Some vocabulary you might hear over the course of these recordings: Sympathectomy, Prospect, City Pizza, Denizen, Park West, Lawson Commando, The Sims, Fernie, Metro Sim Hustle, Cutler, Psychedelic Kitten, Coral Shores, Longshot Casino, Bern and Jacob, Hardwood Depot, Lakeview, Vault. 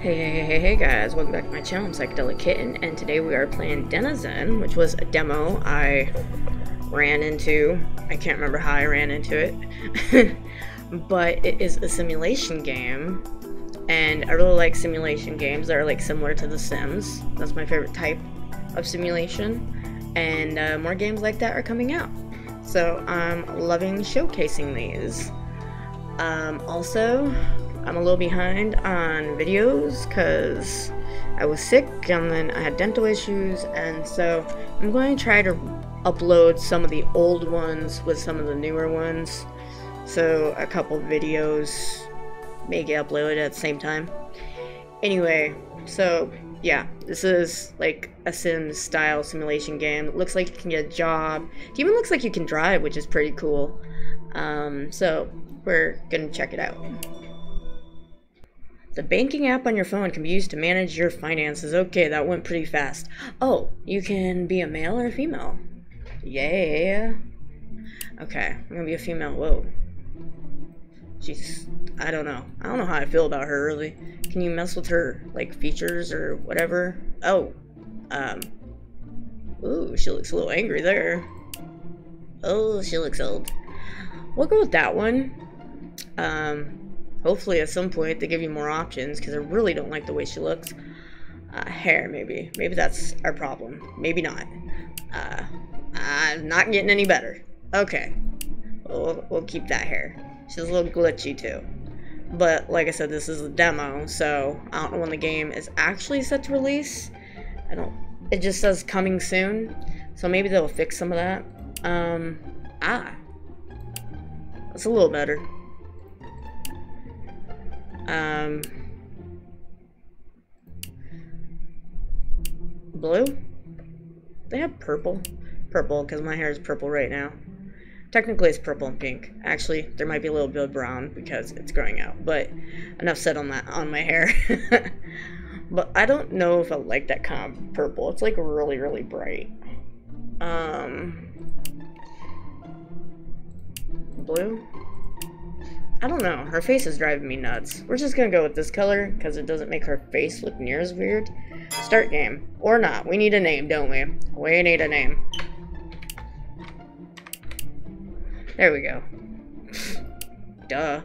Hey guys, welcome back to my channel. I'm Psychedelic Kitten, and today we are playing Denizen, which was a demo I ran into. I can't remember how I ran into it, but it is a simulation game, and I really like simulation games that are like similar to The Sims. That's my favorite type of simulation, and more games like that are coming out. So I'm loving showcasing these. Also, I'm a little behind on videos because I was sick and then I had dental issues, and so I'm going to try to upload some of the old ones with some of the newer ones, so a couple videos may get uploaded at the same time. Anyway, so yeah, this is like a Sims style simulation game. It looks like you can get a job. It even looks like you can drive, which is pretty cool. So we're gonna check it out. The banking app on your phone can be used to manage your finances. Okay, that went pretty fast. Oh, you can be a male or a female. Yeah. Okay, I'm gonna be a female. Whoa. Jeez, I don't know. I don't know how I feel about her, really. Can you mess with her, like, features or whatever? Oh. Ooh, she looks a little angry there. Oh, she looks old. We'll go with that one. Hopefully at some point they give you more options, because I really don't like the way she looks. Hair, maybe. Maybe that's our problem. Maybe not. I'm not getting any better. Okay. We'll keep that hair. She's a little glitchy, too. But, like I said, this is a demo, so I don't know when the game is actually set to release. I don't... It just says coming soon, so maybe they'll fix some of that. That's a little better. Blue? They have purple. Purple, because my hair is purple right now. Technically, it's purple and pink. Actually, there might be a little bit of brown because it's growing out. But enough said on that, on my hair. But I don't know if I like that kind of purple. It's like really, really bright. Blue? I don't know, her face is driving me nuts. We're just gonna go with this color because it doesn't make her face look near as weird. Start game. Or not. We need a name, don't we? We need a name. There we go. Duh.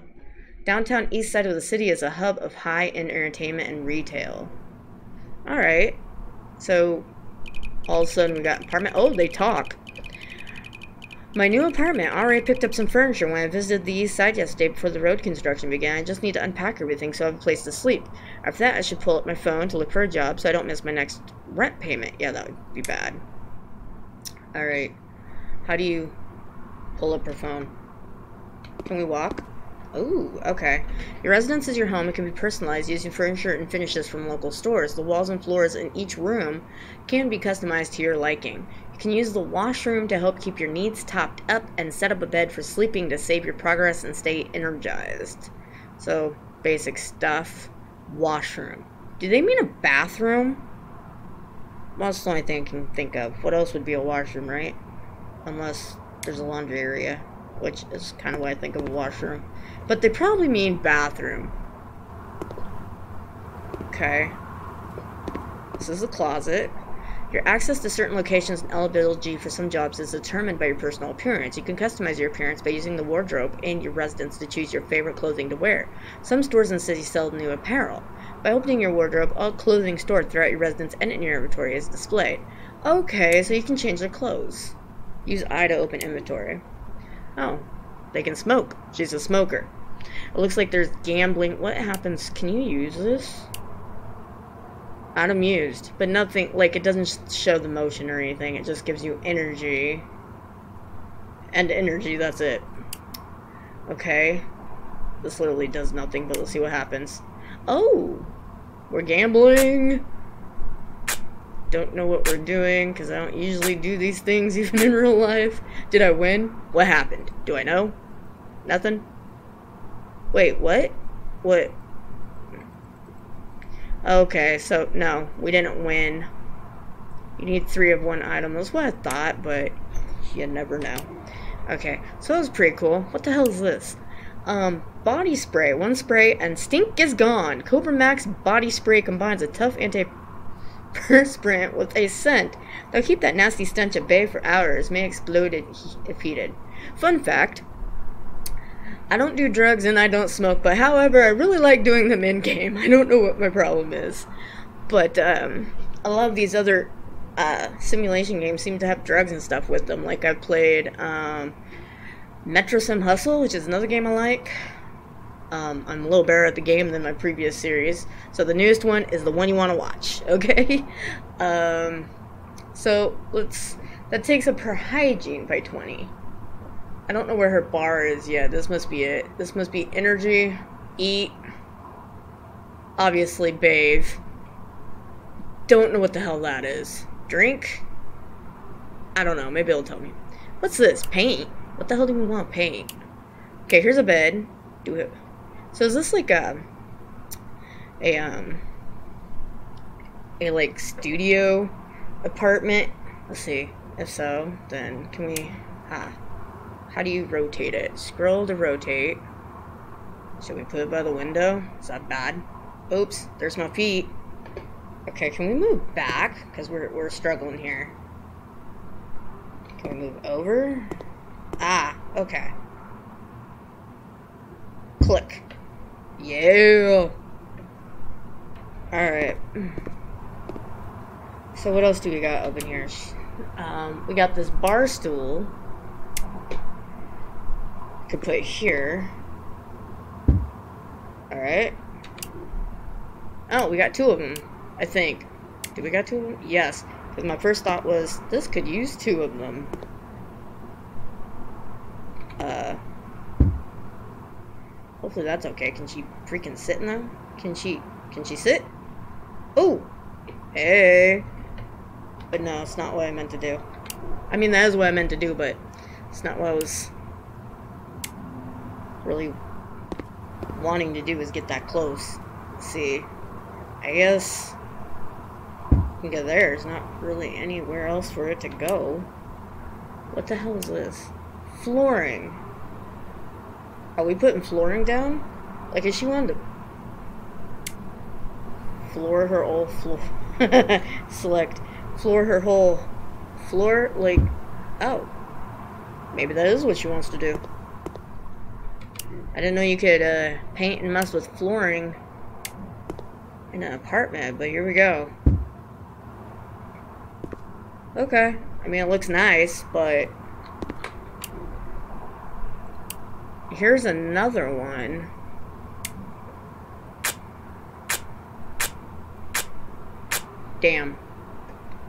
Downtown east side of the city is a hub of high-end entertainment and retail. Alright. So, all of a sudden we got an apartment. Oh, they talk. My new apartment. I already picked up some furniture when I visited the east side yesterday before the road construction began. I just need to unpack everything so I have a place to sleep. After that, I should pull up my phone to look for a job so I don't miss my next rent payment. Yeah, that would be bad. Alright. How do you pull up her phone? Can we walk? Ooh, okay. Your residence is your home. It can be personalized using furniture and finishes from local stores. The walls and floors in each room can be customized to your liking. You can use the washroom to help keep your needs topped up and set up a bed for sleeping to save your progress and stay energized. So, basic stuff. Washroom. Do they mean a bathroom? Well, that's the only thing I can think of. What else would be a washroom, right? Unless there's a laundry area, which is kind of what I think of a washroom. But they probably mean bathroom. Okay. This is the closet. Your access to certain locations and eligibility for some jobs is determined by your personal appearance. You can customize your appearance by using the wardrobe in your residence to choose your favorite clothing to wear. Some stores in the city sell new apparel. By opening your wardrobe, all clothing stored throughout your residence and in your inventory is displayed. Okay, so you can change their clothes. Use I to open inventory. Oh. They can smoke. She's a smoker. It looks like there's gambling. What happens? Can you use this? I'm amused. But nothing, like, it doesn't show the motion or anything. It just gives you energy. And energy, that's it. Okay. This literally does nothing, but let's see what happens. Oh! We're gambling! Don't know what we're doing, because I don't usually do these things, even in real life. Did I win? What happened? Do I know? Nothing? Wait, what? What? Okay, so, no. We didn't win. You need 3 of 1 item. That's what I thought, but you never know. Okay, so that was pretty cool. What the hell is this? Body spray. One spray and stink is gone. Cobra Max body spray combines a tough antiperspirant with a scent. They'll keep that nasty stench at bay for hours. May explode if heated. Fun fact. I don't do drugs and I don't smoke, but however, I really like doing them in-game. I don't know what my problem is. But, a lot of these other, simulation games seem to have drugs and stuff with them. Like, I've played, Metro Sim Hustle, which is another game I like. I'm a little better at the game than my previous series, so the newest one is the one you want to watch, okay? So that takes up her hygiene by 20. I don't know where her bar is yet. This must be it. This must be energy, eat, obviously bathe. Don't know what the hell that is. Drink? I don't know, maybe it'll tell me. What's this? Paint? What the hell do we want? Paint. Okay, here's a bed. Do it. So is this like a like studio apartment? Let's see. If so, then can we? How do you rotate it? Scroll to rotate. Should we put it by the window? Is that bad? Oops. There's my feet. Okay, can we move back? Because we're struggling here. Can we move over? Ah, okay. Click. Yeah. Alright. So what else do we got up in here? We got this bar stool. Could put it here. Alright. Oh, we got two of them, I think. Did we got two of them? Yes. Because my first thought was, this could use two of them. Hopefully that's okay. Can she freaking sit now? Can she sit? Oh! Hey! But no, it's not what I meant to do. I mean, that is what I meant to do, but it's not what I was really wanting to do, is get that close. Let's see. I guess I can go there. There's not really anywhere else for it to go. What the hell is this? Flooring. Are we putting flooring down? Like, is she wanting to floor her whole floor? Select. Floor her whole floor? Like, oh. Maybe that is what she wants to do. I didn't know you could paint and mess with flooring in an apartment, but here we go. Okay. I mean, it looks nice, but... Here's another one. Damn.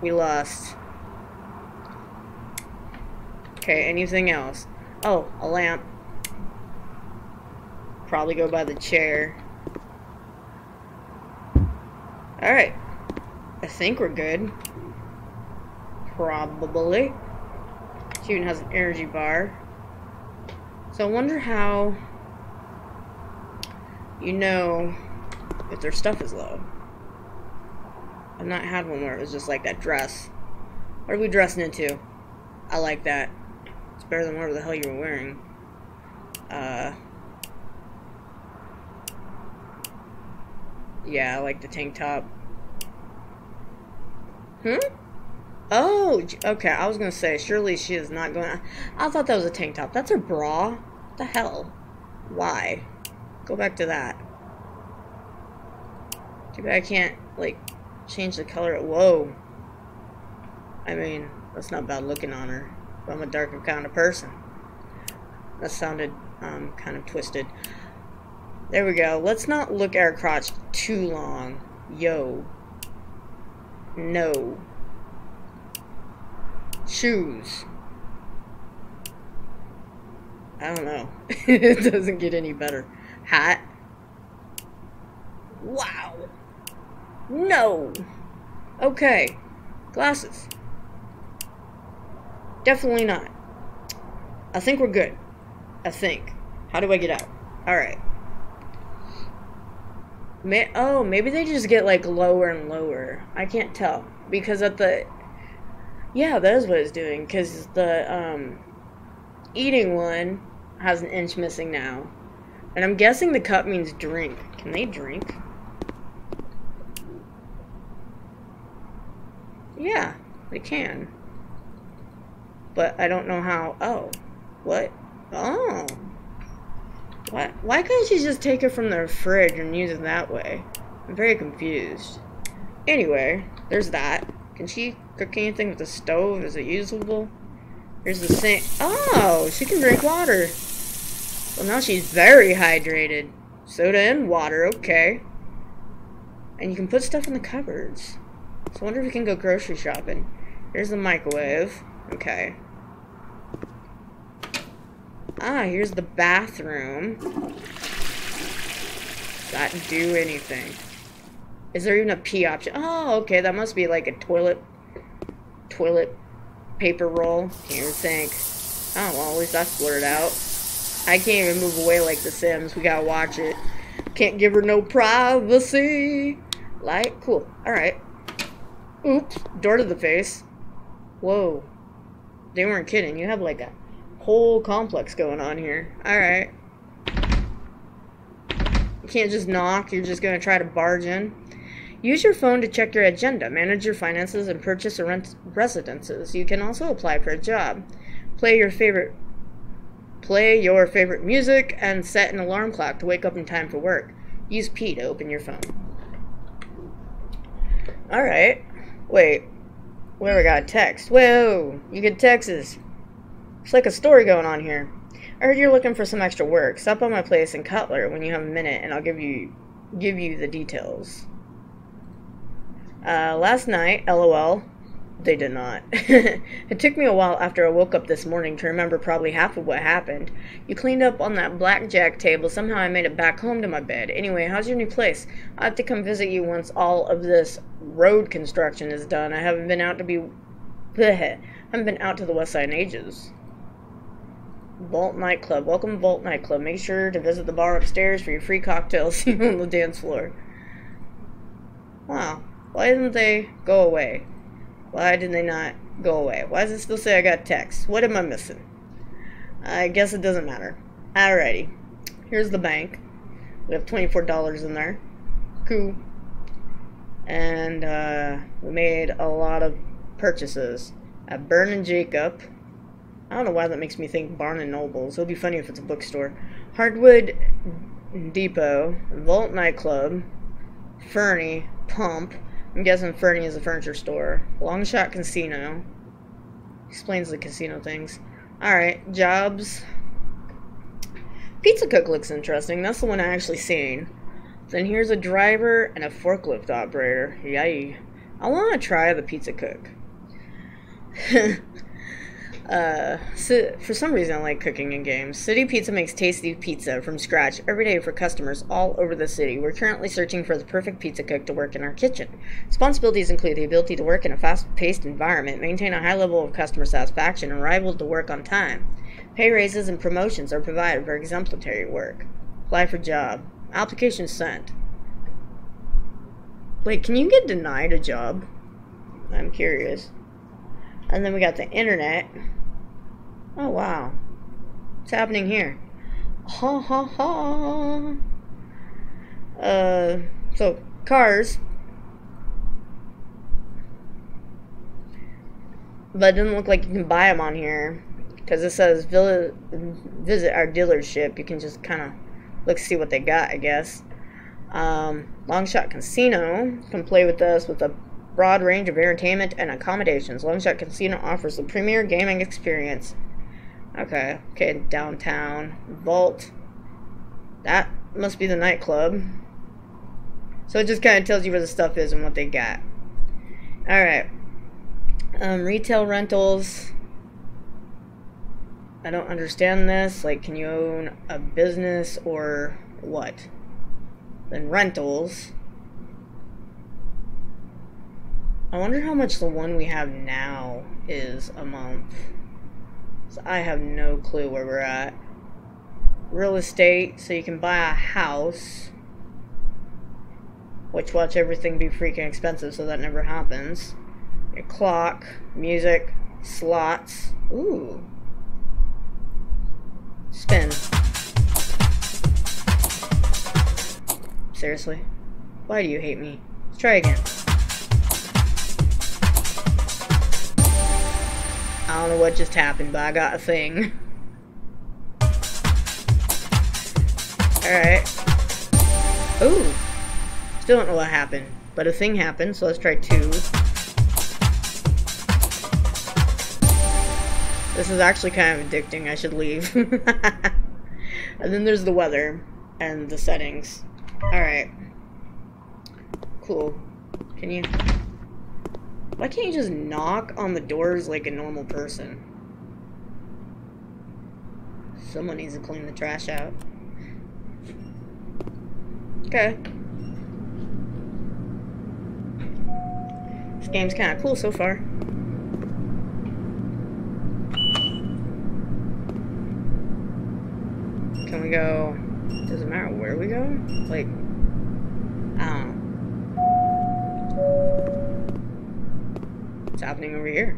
We lost. Okay, anything else? Oh, a lamp. Probably go by the chair. Alright. I think we're good. Probably. She even has an energy bar. So I wonder how you know if their stuff is low. I've not had one where it was just like that dress. What are we dressing into? I like that. It's better than whatever the hell you were wearing. Yeah, I like the tank top. Oh, okay, I was gonna say, surely she is not going to... I thought that was a tank top. That's her bra? What the hell? Why? Go back to that. Too bad I can't, like, change the color. Whoa. I mean, that's not bad looking on her. But I'm a darker kind of person. That sounded, kind of twisted. There we go. Let's not look at her crotch too long. Yo. No. Shoes. I don't know. It doesn't get any better. Hat. Wow. No. Okay. Glasses. Definitely not. I think we're good. I think. How do I get out? Alright. Oh, maybe they just get like lower and lower. I can't tell. Because at the... Yeah, that is what it's doing, because the eating one has an inch missing now. And I'm guessing the cup means drink. Can they drink? Yeah, they can. But I don't know how. Oh. What? Oh. What? Why couldn't she just take it from their fridge and use it that way? I'm very confused. Anyway, there's that. Can she cook anything with the stove? Is it usable? There's the sink. Oh, she can drink water. Well, now she's very hydrated. Soda and water, okay. And you can put stuff in the cupboards. So I wonder if we can go grocery shopping. Here's the microwave. Okay. Ah, here's the bathroom. Does that do anything? Is there even a pee option? Oh, okay, that must be like a toilet paper roll. Can't even think. Oh, well, at least that's blurred out. I can't even move away like The Sims. We gotta watch it. Can't give her no privacy. Light? Cool. Alright. Oops. Door to the face. Whoa. They weren't kidding. You have like a whole complex going on here. Alright. You can't just knock. You're just gonna try to barge in. Use your phone to check your agenda, manage your finances, and purchase or rent residences. You can also apply for a job. Play your favorite music and set an alarm clock to wake up in time for work. Use P to open your phone. Alright. Wait. Where we got text? Whoa! You get texts. It's like a story going on here. I heard you're looking for some extra work. Stop by my place in Cutler when you have a minute and I'll give you the details. Last night, LOL, they did not. It took me a while after I woke up this morning to remember probably half of what happened. You cleaned up on that blackjack table. Somehow I made it back home to my bed. Anyway, how's your new place? I'll have to come visit you once all of this road construction is done. I haven't been out to be... Bleh. I haven't been out to the west side in ages. Vault nightclub. Welcome to Vault nightclub. Make sure to visit the bar upstairs for your free cocktails. See you on the dance floor. Wow. Why didn't they go away? Why did they not go away? Why does it still say I got text? What am I missing? I guess it doesn't matter. Alrighty. Here's the bank. We have $24 in there. Cool. And we made a lot of purchases at Bern and Jacob. I don't know why that makes me think Barnes and Nobles. It'll be funny if it's a bookstore. Hardwood Depot, Vault nightclub, Fernie, Pump. I'm guessing Fernie is a furniture store. Longshot Casino. Explains the casino things. Alright, jobs. Pizza cook looks interesting. That's the one I actually seen. Then here's a driver and a forklift operator. Yay. I want to try the pizza cook. So for some reason I like cooking in games. City Pizza makes tasty pizza from scratch every day for customers all over the city. We're currently searching for the perfect pizza cook to work in our kitchen. Responsibilities include the ability to work in a fast-paced environment, maintain a high level of customer satisfaction, and arrival to work on time. Pay raises and promotions are provided for exemplary work. Apply for job. Application sent. Wait, can you get denied a job? I'm curious. And then we got the internet. Oh, wow. What's happening here? Ha, ha, ha. So, cars. But it doesn't look like you can buy them on here. Because it says, visit our dealership. You can just kind of look, see what they got, I guess. Longshot Casino can play with us with a broad range of entertainment and accommodations. Longshot Casino offers the premier gaming experience. Okay. Okay, downtown. Vault. That must be the nightclub. So it just kind of tells you where the stuff is and what they got. Alright. Retail rentals. I don't understand this. Like, can you own a business or what? Then rentals. I wonder how much the one we have now is a month. So I have no clue where we're at. Real estate, so you can buy a house. Which watch everything be freaking expensive, so that never happens. Your clock, music, slots. Ooh. Spin. Seriously? Why do you hate me? Let's try again. I don't know what just happened, but I got a thing. Alright. Ooh. Still don't know what happened, but a thing happened, so let's try two. This is actually kind of addicting. I should leave. And then there's the weather and the settings. Alright. Cool. Can you... Why can't you just knock on the doors like a normal person? Someone needs to clean the trash out. Okay. This game's kind of cool so far. Can we go... Doesn't matter where we go? Like... I don't know. What's happening over here?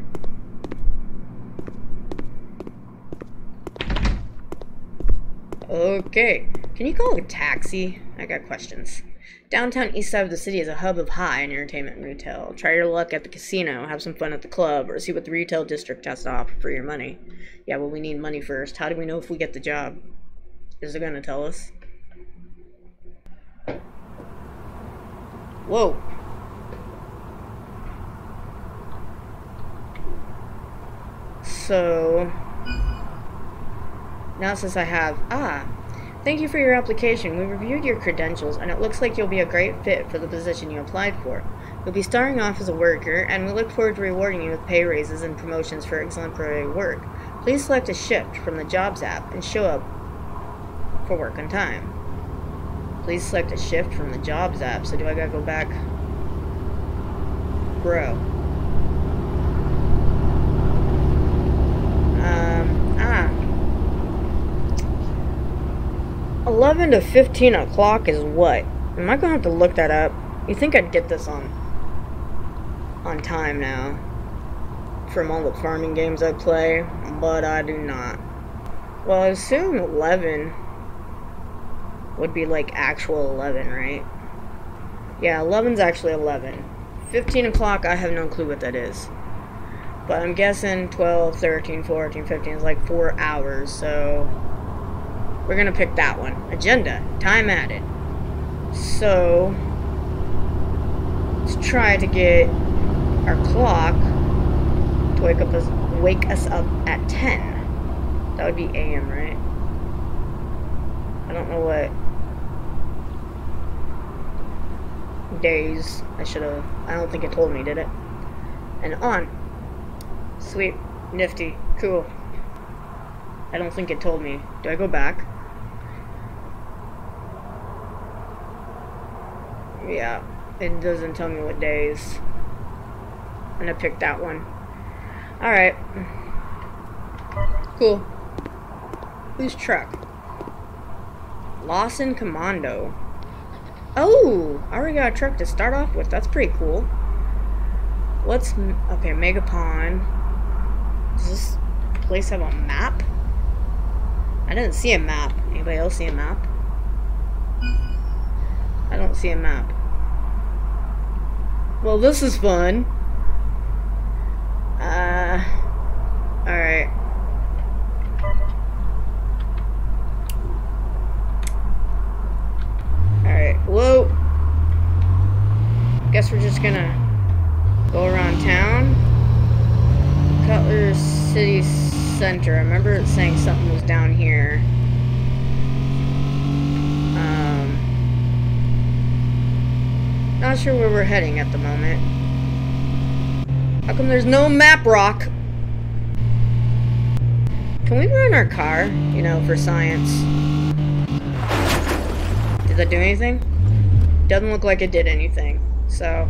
Okay. Can you call a taxi? I got questions. Downtown east side of the city is a hub of high and entertainment and retail. Try your luck at the casino, have some fun at the club, or see what the retail district has to offer for your money. Yeah, well, we need money first. How do we know if we get the job? Is it gonna tell us? Whoa. So... Now since I have... Thank you for your application. We reviewed your credentials, and it looks like you'll be a great fit for the position you applied for. You'll be starting off as a worker, and we look forward to rewarding you with pay raises and promotions for exemplary work. Please select a shift from the Jobs app and show up for work on time. Please select a shift from the Jobs app, so do I gotta go back? Bro. Ah. 11 to 15 o'clock is what? Am I gonna have to look that up? You think I'd get this on time now from all the farming games I play, but I do not. Well, I assume 11 would be like actual 11, right? Yeah, 11's actually 11. 15 o'clock, I have no clue what that is. But I'm guessing 12, 13, 14, 15 is like 4 hours, so... We're gonna pick that one. Agenda. Time added. So let's try to get our clock to wake us up at 10. That would be AM, right? I don't know what days I should have. I don't think it told me, did it? And on. Sweet. Nifty. Cool. I don't think it told me. Do I go back? Yeah, it doesn't tell me what days. I'm gonna pick that one. Alright. Cool. Who's truck? Lawson Commando. Oh! I already got a truck to start off with. That's pretty cool. What's... Okay, Mega Pond. Does this place have a map? I didn't see a map. Anybody else see a map? I don't see a map. Well, this is fun. Alright. Alright, whoa. Guess we're just gonna go around town. Cutler City Center. I remember it saying something was down here. Not sure where we're heading at the moment. How come there's no map rock? Can we run our car? You know, for science. Did that do anything? Doesn't look like it did anything. So...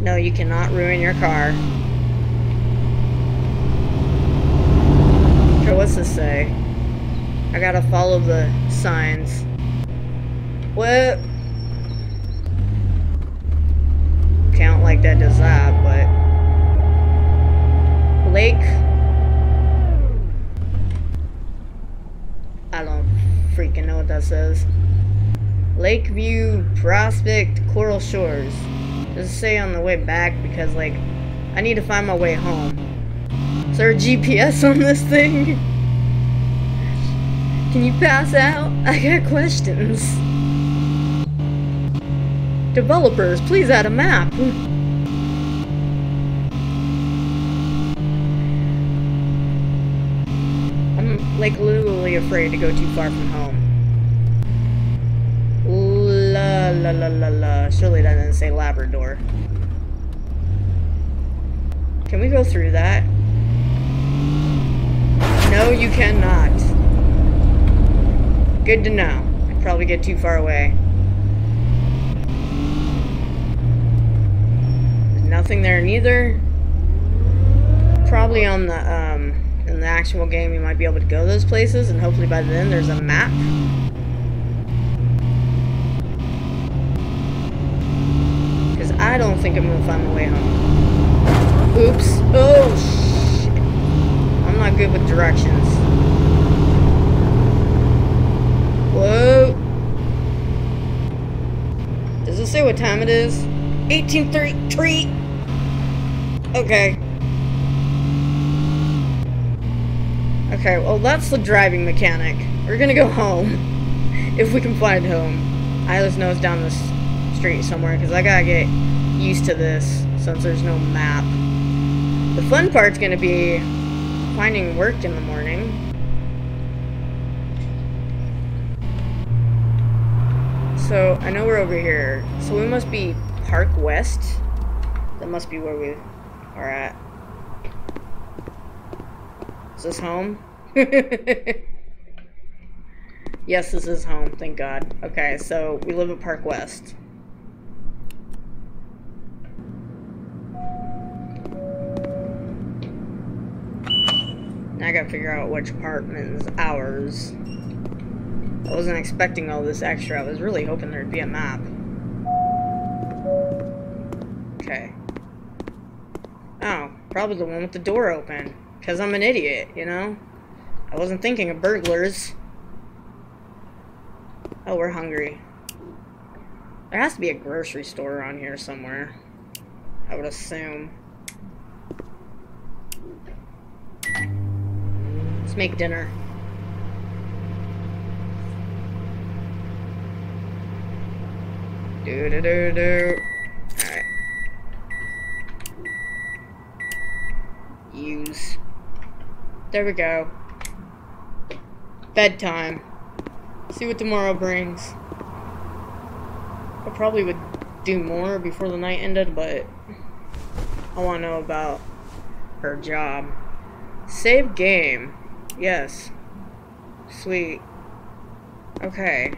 No, you cannot ruin your car. So what's this say? I gotta follow the signs. What? Count like that does that, but Lake. I don't freaking know what that says. Lakeview, Prospect, Coral Shores. Does it say on the way back? Because, like, I need to find my way home. Is there a GPS on this thing? Can you pass out? I got questions. Developers, please add a map. I'm, like, literally afraid to go too far from home. La la la la la. Surely that doesn't say Labrador. Can we go through that? No, you cannot. Good to know. I'd probably get too far away. There's nothing there neither. Probably on the in the actual game you might be able to go those places, and hopefully by then there's a map. Because I don't think I'm gonna find my way home. Oops. Oh shit. I'm not good with directions. Whoa. Does it say what time it is? 18:33. Okay. Okay, well that's the driving mechanic. We're gonna go home. If we can find home. I just know it's down this street somewhere because I gotta get used to this since there's no map. The fun part's gonna be finding work in the morning. So I know we're over here. So we must be Park West. That must be where we are at. Is this home? Yes, this is home. Thank God. Okay, so we live at Park West. I gotta figure out which apartment is ours. I wasn't expecting all this extra. I was really hoping there'd be a map. Okay. Oh, probably the one with the door open. Because I'm an idiot, you know? I wasn't thinking of burglars. Oh, we're hungry. There has to be a grocery store around here somewhere. I would assume. Let's make dinner. Do do do do. Alright. Use. There we go. Bedtime. See what tomorrow brings. I probably would do more before the night ended, but I want to know about her job. Save game. Yes. Sweet. Okay.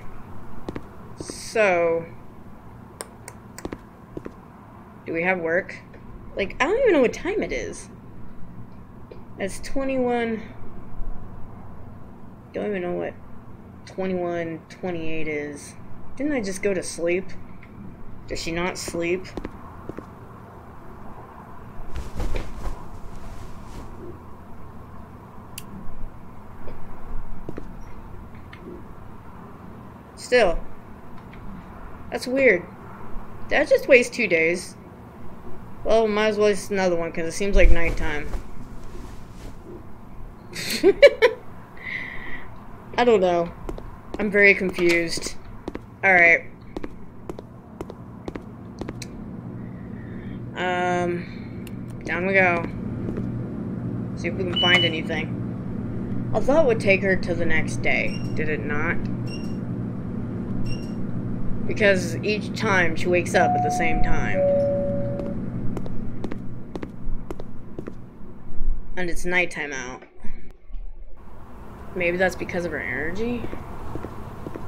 So. Do we have work? Like, I don't even know what time it is. It's 21. Don't even know what 21:28 is. Didn't I just go to sleep? Does she not sleep? Still. That's weird. Did I just waste 2 days? Well, might as well waste another one, because it seems like nighttime. I don't know. I'm very confused. Alright. Down we go. See if we can find anything. I thought it would take her to the next day. Did it not? Because each time she wakes up at the same time. And it's nighttime out. Maybe that's because of her energy?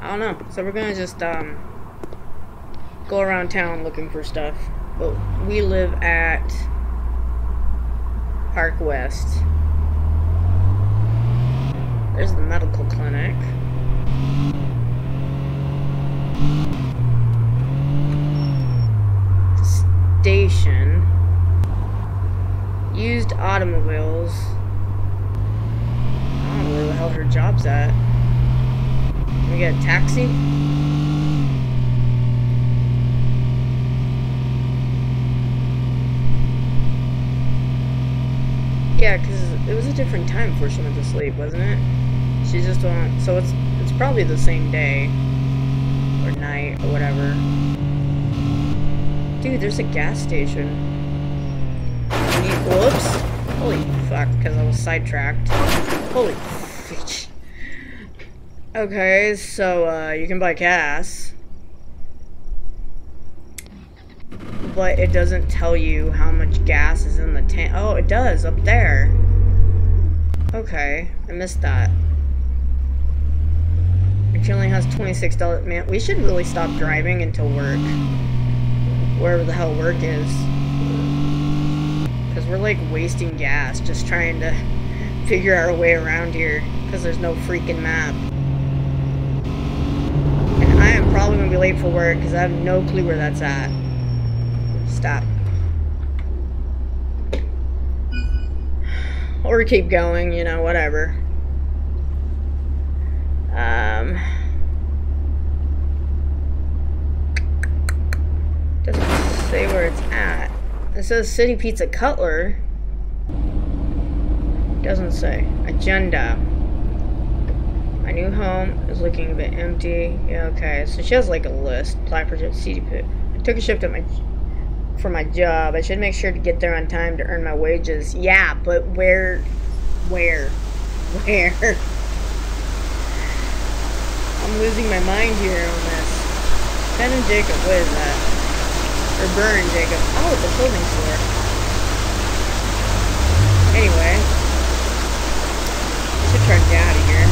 I don't know. So we're gonna just go around town looking for stuff. But we live at Park West. There's the medical clinic. Station. Used automobiles. I don't know where the hell her job's at. Can we get a taxi? Yeah, because it was a different time before she went to sleep, wasn't it? She just went, so it's probably the same day or night or whatever. Dude, there's a gas station. Whoops! Holy fuck, because I was sidetracked. Holy bitch. Okay, so you can buy gas, but it doesn't tell you how much gas is in the tank. Oh, it does up there. Okay, I missed that. She only has $26. Man, we should really stop driving until work, wherever the hell work is, because we're like wasting gas just trying to figure our way around here because there's no freaking map. And I am probably gonna be late for work because I have no clue where that's at. Stop. Or keep going, you know, whatever. Doesn't say where it's at. It says City Pizza Cutler. Doesn't say. Agenda. My new home is looking a bit empty. Yeah, okay, so she has like a list. Apply for City Pit. I took a shift at my for my job. I should make sure to get there on time to earn my wages. Yeah, but where? I'm losing my mind here on this. Ben and Jacob, what is that? Or Bern and Jacob. Oh, it's a clothing store. Anyway. I should try to get out of here.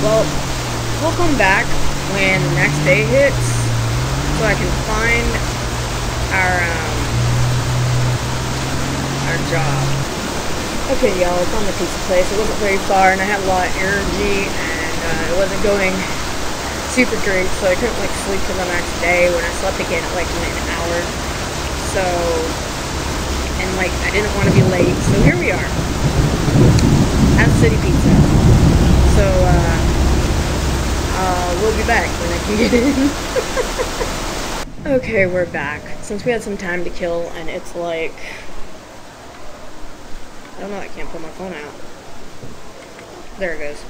Well, we'll come back when the next day hits, so I can find our job. Okay, y'all, it's on the pizza place. It wasn't very far, and I had a lot of energy, and it wasn't going super great, so I couldn't like sleep till the next day. When I slept again, it like went an hour. So, and like I didn't want to be late, so here we are at City Pizza. So we'll be back when I can get in. Okay, we're back. Since we had some time to kill, and it's like... I don't know, I can't pull my phone out. There it goes.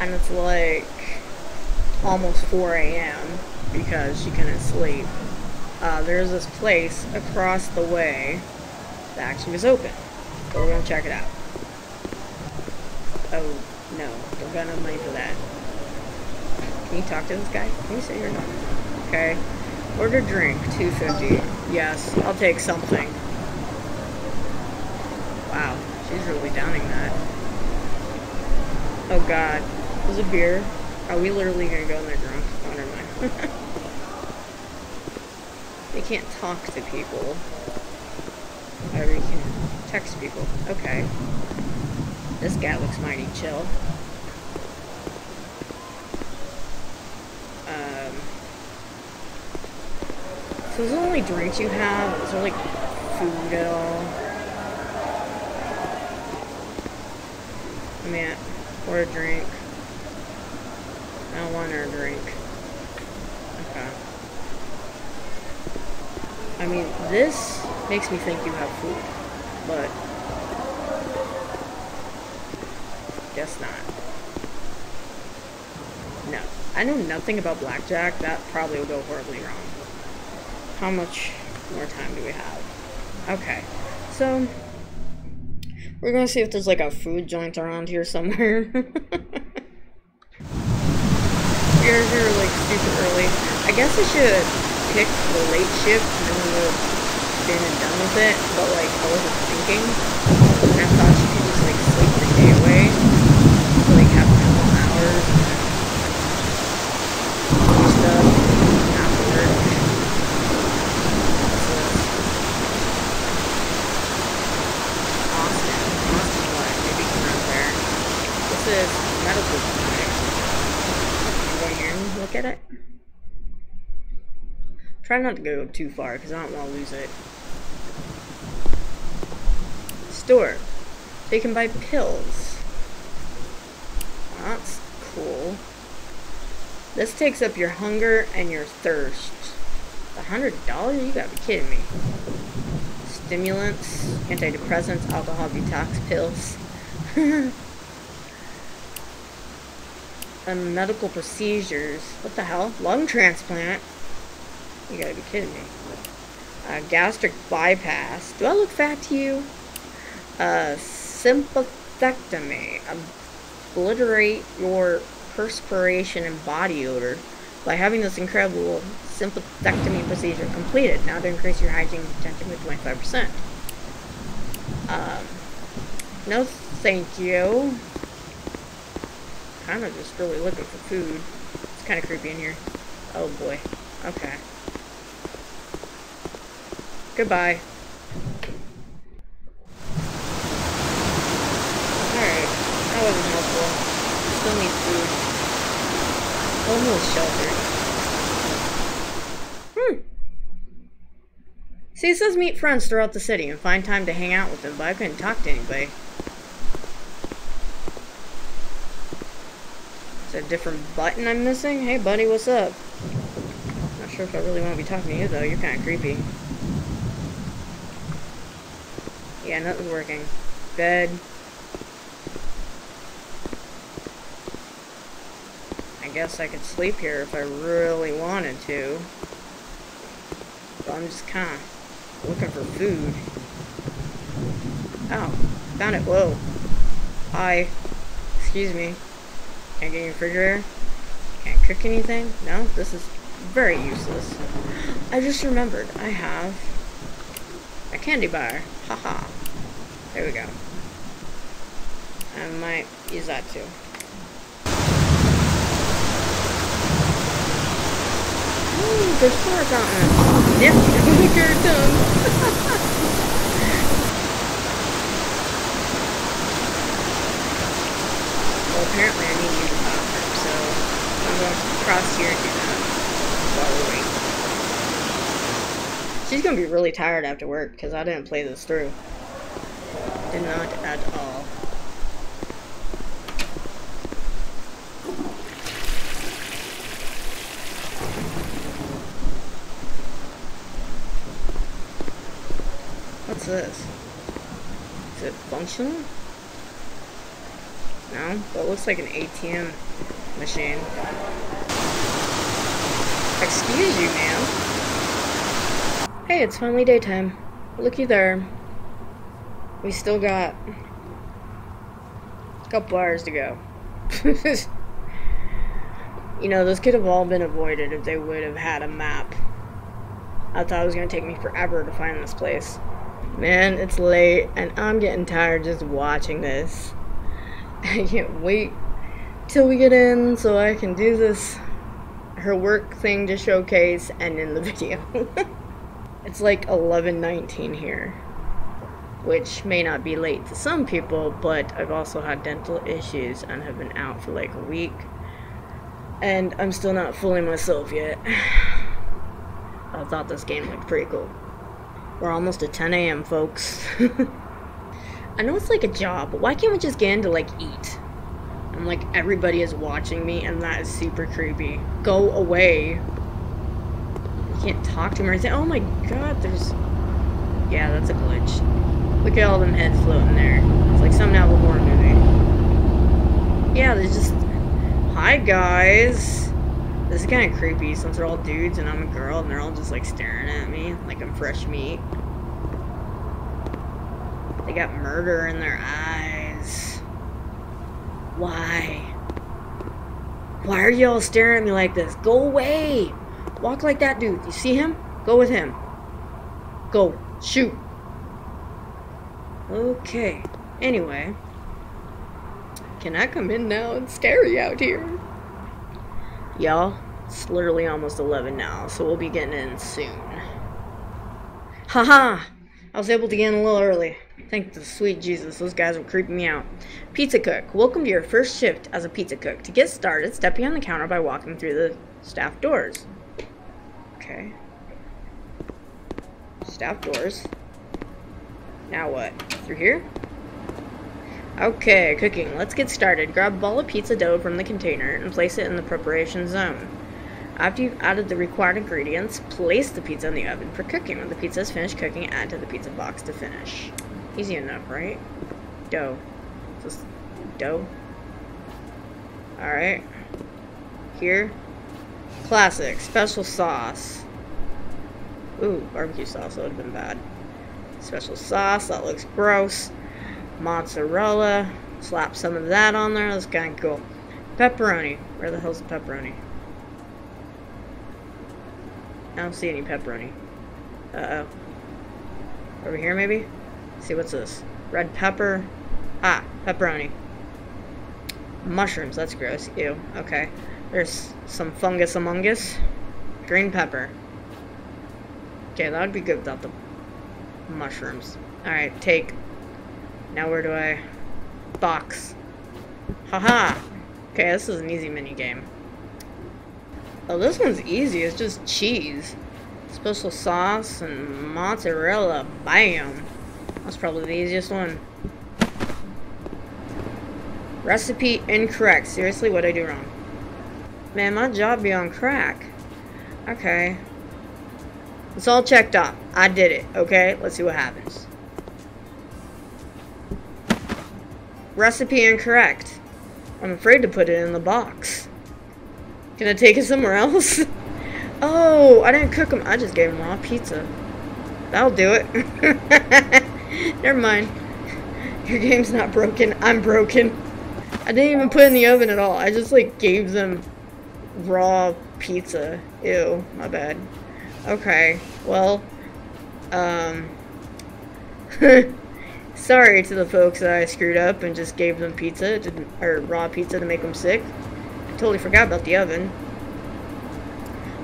And it's like... almost 4 a.m. because she couldn't sleep. There's this place across the way that actually was open. So we're gonna check it out. Oh, no. Don't got enough money for that. Can you talk to this guy? Can you say you're not? Okay. Order drink, $2.50. Yes, I'll take something. Wow, she's really downing that. Oh god, there's a beer. Are we literally gonna go in there drunk? Oh, never mind. You can't talk to people. Or you can text people. Okay. This guy looks mighty chill. So is the only drinks you have? Is there like food at all? Man, order a drink. I don't want her a drink. Okay. I mean, this makes me think you have food, but guess not. No. I know nothing about blackjack. That probably will go horribly wrong. How much more time do we have? Okay, so we're gonna see if there's like a food joint around here somewhere. We're here like super early. I guess I should pick the late shift and then we would have been and done with it, but like I wasn't thinking. And I thought she could just like sleep the day away for like half a couple hours. Look at it. Try not to go too far because I don't want to lose it. Store. They can buy pills. That's cool. This takes up your hunger and your thirst. $100? You gotta be kidding me. Stimulants, antidepressants, alcohol detox pills. And medical procedures. What the hell? Lung transplant? You gotta be kidding me. Gastric bypass. Do I look fat to you? Sympathectomy. Obliterate your perspiration and body odor by having this incredible sympathectomy procedure completed. Now to increase your hygiene potential by 25%. No thank you. Kind of just really looking for food. It's kind of creepy in here. Oh boy. Okay. Goodbye. Alright. That wasn't helpful. Still need food. Homeless shelter. See, it says meet friends throughout the city and find time to hang out with them, but I couldn't talk to anybody. Is there a different button I'm missing? Hey buddy, what's up? Not sure if I really want to be talking to you though, you're kind of creepy. Yeah, nothing's working. Bed. I guess I could sleep here if I really wanted to. But I'm just kind of looking for food. Oh, found it. Whoa. Hi. Excuse me. Can't get in the refrigerator? Can't cook anything? No? This is very useless. I just remembered. I have a candy bar. Haha. There we go. I might use that too. Ooh, there's fork on it. Yep, it's your tongue. Well, apparently I need to use the bathroom, so I'm going to cross here and do that while we wait. She's going to be really tired after work, because I didn't play this through. Did not at all. This? Is it functional? No, but it looks like an ATM machine. Excuse you, ma'am. Hey, it's finally daytime. Looky there. We still got a couple hours to go. You know, those could have all been avoided if they would have had a map. I thought it was going to take me forever to find this place. Man, it's late, and I'm getting tired just watching this. I can't wait till we get in so I can do this, her work thing to showcase, and end the video. It's like 11:19 here, which may not be late to some people, but I've also had dental issues and have been out for like a week, and I'm still not fooling myself yet. I thought this game looked pretty cool. We're almost at 10 a.m., folks. I know it's like a job, but why can't we just get in to, like, eat? I'm like, everybody is watching me, and that is super creepy. Go away. You can't talk to him or anything. Oh my god, there's... Yeah, that's a glitch. Look at all them heads floating there. It's like some novel horror movie. Yeah, there's just... Hi, guys! This is kind of creepy since they're all dudes and I'm a girl and they're all just like staring at me like I'm fresh meat. They got murder in their eyes. Why? Why are y'all staring at me like this? Go away! Walk like that dude. You see him? Go with him. Go. Shoot. Okay. Anyway. Can I come in now? It's scary out here. Y'all, it's literally almost 11 now, so we'll be getting in soon. Haha! I was able to get in a little early. Thank the sweet Jesus, those guys were creeping me out. Pizza cook, welcome to your first shift as a pizza cook. To get started, step behind the counter by walking through the staff doors. Okay. Staff doors. Now what? Through here? Okay, cooking. Let's get started. Grab a ball of pizza dough from the container and place it in the preparation zone. After you've added the required ingredients, place the pizza in the oven for cooking. When the pizza is finished cooking, add to the pizza box to finish. Easy enough, right? Dough. Just dough. Alright. Here. Classic. Special sauce. Ooh, barbecue sauce. That would have been bad. Special sauce. That looks gross. Mozzarella. Slap some of that on there. That's kind of cool. Pepperoni. Where the hell's the pepperoni? I don't see any pepperoni. Uh-oh. Over here, maybe? Let's see, what's this? Red pepper. Ah, pepperoni. Mushrooms. That's gross. Ew. Okay. There's some fungus among us. Green pepper. Okay, that would be good without the mushrooms. Alright, take. Now where do I... box. Haha! Okay, this is an easy minigame. Oh, this one's easy. It's just cheese. Special sauce and mozzarella. Bam! That's probably the easiest one. Recipe incorrect. Seriously, what'd I do wrong? Man, my job be on crack. Okay. It's all checked off. I did it. Okay, let's see what happens. Recipe incorrect. I'm afraid to put it in the box. Can I take it somewhere else? Oh, I didn't cook them. I just gave them raw pizza. That'll do it. Never mind. Your game's not broken. I'm broken. I didn't even put it in the oven at all. I just, like, gave them raw pizza. Ew, my bad. Okay, well, sorry to the folks that I screwed up and just gave them pizza, or raw pizza to make them sick. I totally forgot about the oven.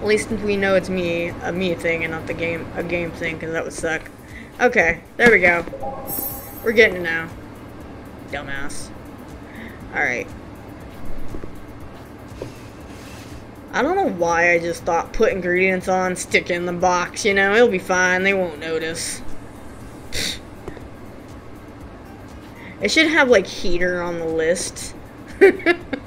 At least we know it's me, a me thing and not the game, a game thing, because that would suck. Okay, there we go. We're getting it now. Dumbass. Alright. I don't know why I just thought put ingredients on, stick it in the box, you know, it'll be fine, they won't notice. Pfft. It should have, like, heater on the list. Because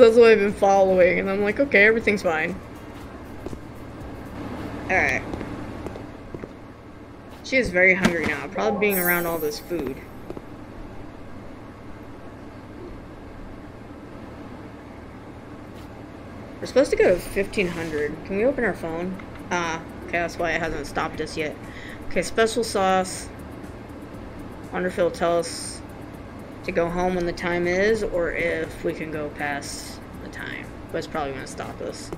that's what I've been following, and I'm like, okay, everything's fine. Alright. She is very hungry now, probably being around all this food. We're supposed to go to 1500. Can we open our phone? Ah, okay, that's why it hasn't stopped us yet. Okay, special sauce. Wonder if it'll tell us to go home when the time is, or if we can go past the time. But it's probably gonna stop us.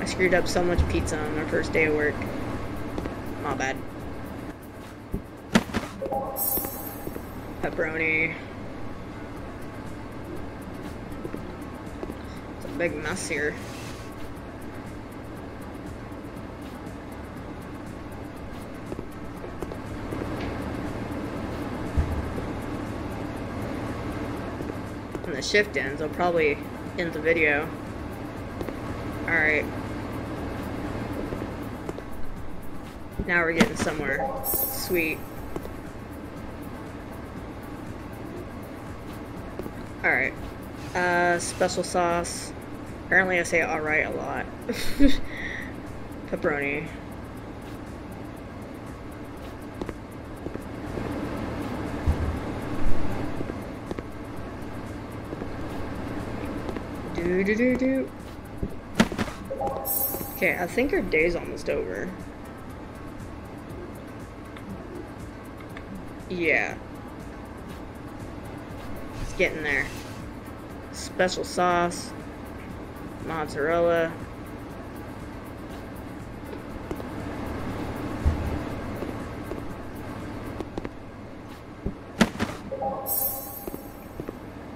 I screwed up so much pizza on my first day of work. My bad. Pepperoni. Big mess here. When the shift ends, I'll probably end the video. Alright. Now we're getting somewhere. Sweet. Alright. Special sauce. Apparently I say alright a lot. Pepperoni. Do-do-do-do. Okay, I think our day's almost over. Yeah. It's getting there. Special sauce. Mozzarella.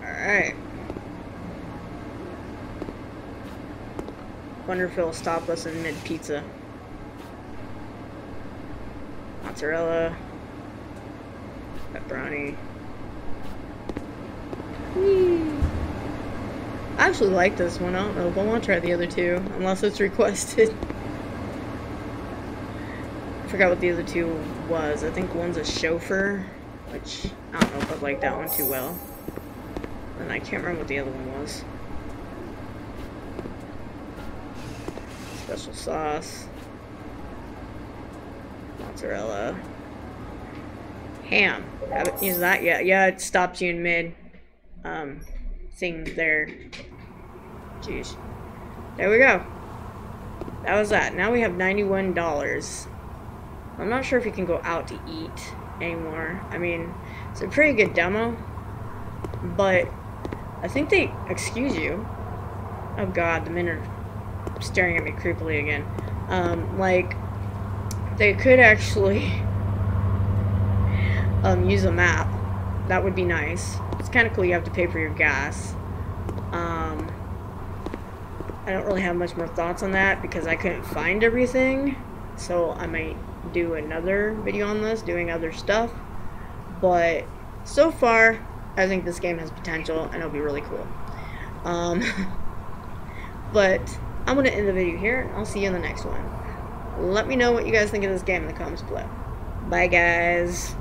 Alright. Wonder if it'll stop us in mid-pizza. Mozzarella. Pepperoni. Whee! I actually like this one. I don't know if I want to try the other two, unless it's requested. I forgot what the other two was. I think one's a chauffeur, which I don't know if I like that one too well. And I can't remember what the other one was. Special sauce. Mozzarella. Ham. I haven't used that yet. Yeah, it stops you in mid thing there. Jeez. There we go. That was that. Now we have $91. I'm not sure if we can go out to eat anymore. I mean, it's a pretty good demo, but I think they excuse you. Oh god, the men are staring at me creepily again. Like, they could actually use a map. That would be nice. It's kind of cool. You have to pay for your gas. I don't really have much more thoughts on that because I couldn't find everything, so I might do another video on this, doing other stuff. But so far, I think this game has potential and it'll be really cool. But I'm going to end the video here, and I'll see you in the next one. Let me know what you guys think of this game in the comments below. Bye, guys.